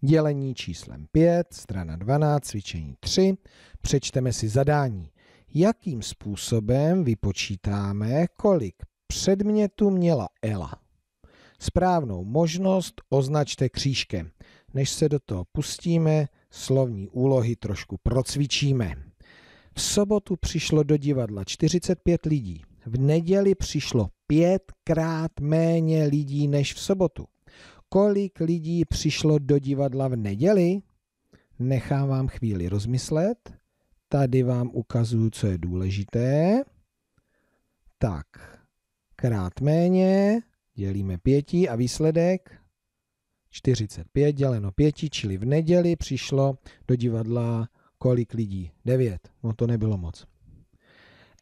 dělení číslem 5, strana 12, cvičení 3. Přečteme si zadání. Jakým způsobem vypočítáme, kolik předmětů měla Ela? Správnou možnost označte křížkem. Než se do toho pustíme, slovní úlohy trošku procvičíme. V sobotu přišlo do divadla 45 lidí. V neděli přišlo 5krát méně lidí než v sobotu. Kolik lidí přišlo do divadla v neděli? Nechám vám chvíli rozmyslet. Tady vám ukazuju, co je důležité. Tak, krát méně, dělíme 5 a výsledek 45 děleno 5, čili v neděli přišlo do divadla kolik lidí? 9, no to nebylo moc.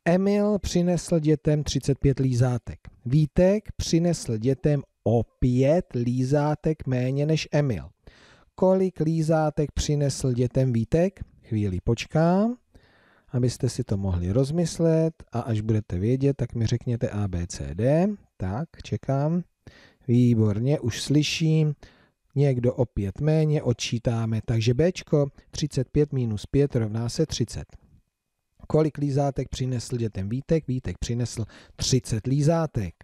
Emil přinesl dětem 35 lízátek. Vítek přinesl dětem o 5 lízátek méně než Emil. Kolik lízátek přinesl dětem Vítek? Chvíli počkám, abyste si to mohli rozmyslet a až budete vědět, tak mi řekněte A, B, C, D. Tak, čekám. Výborně, už slyším. Někdo o 5 méně, odčítáme. Takže Bčko, 35 minus 5 rovná se 30. Kolik lízátek přinesl dětem Vítek? Vítek přinesl 30 lízátek.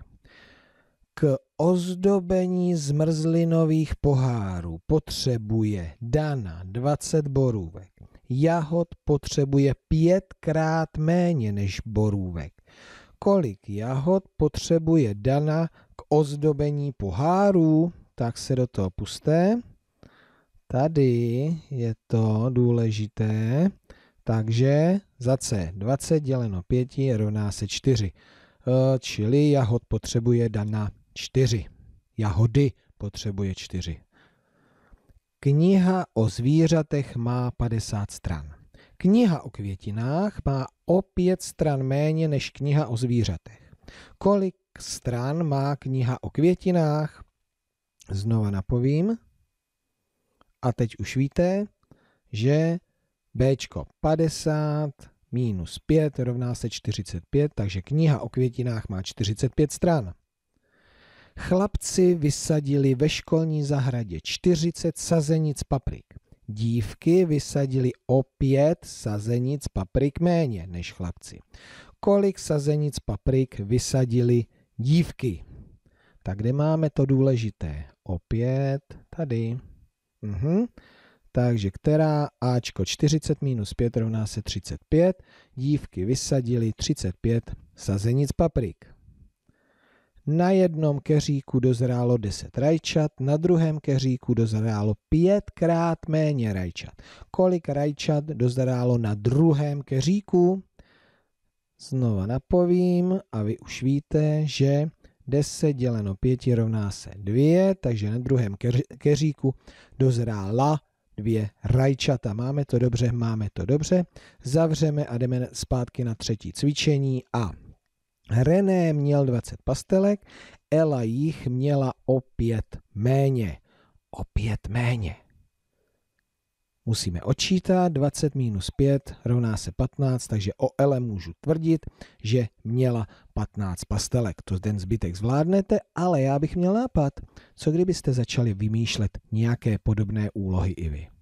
K ozdobení zmrzlinových pohárů potřebuje Dana 20 borůvek. Jahod potřebuje 5krát méně než borůvek. Kolik jahod potřebuje Dana k ozdobení pohárů? Tak se do toho pusťte. Tady je to důležité. Takže za C 20 děleno 5 rovná se 4. Čili jahod potřebuje Dana 4. Jahody potřebuje 4. Kniha o zvířatech má 50 stran. Kniha o květinách má o 5 stran méně než kniha o zvířatech. Kolik stran má kniha o květinách? Znova napovím. A teď už víte, že Bčko 50 minus 5 rovná se 45, takže kniha o květinách má 45 stran. Chlapci vysadili ve školní zahradě 40 sazenic paprik. Dívky vysadili o 5 sazenic paprik méně než chlapci. Kolik sazenic paprik vysadili dívky? Tak kde máme to důležité? Opět tady. Takže která? Ačko 40 minus 5 rovná se 35. Dívky vysadili 35 sazenic paprik. Na jednom keříku dozrálo 10 rajčat, na druhém keříku dozrálo 5krát méně rajčat. Kolik rajčat dozrálo na druhém keříku? Znova napovím a vy už víte, že 10 děleno 5 rovná se 2, takže na druhém keříku dozrála 2 rajčata. Máme to dobře, máme to dobře. Zavřeme a jdeme zpátky na třetí cvičení a René měl 20 pastelek, Ela jich měla o 5 méně. O 5 méně. Musíme odčítat, 20 minus 5 rovná se 15, takže o Ele můžu tvrdit, že měla 15 pastelek. To ten zbytek zvládnete, ale já bych měl nápad, co kdybyste začali vymýšlet nějaké podobné úlohy i vy.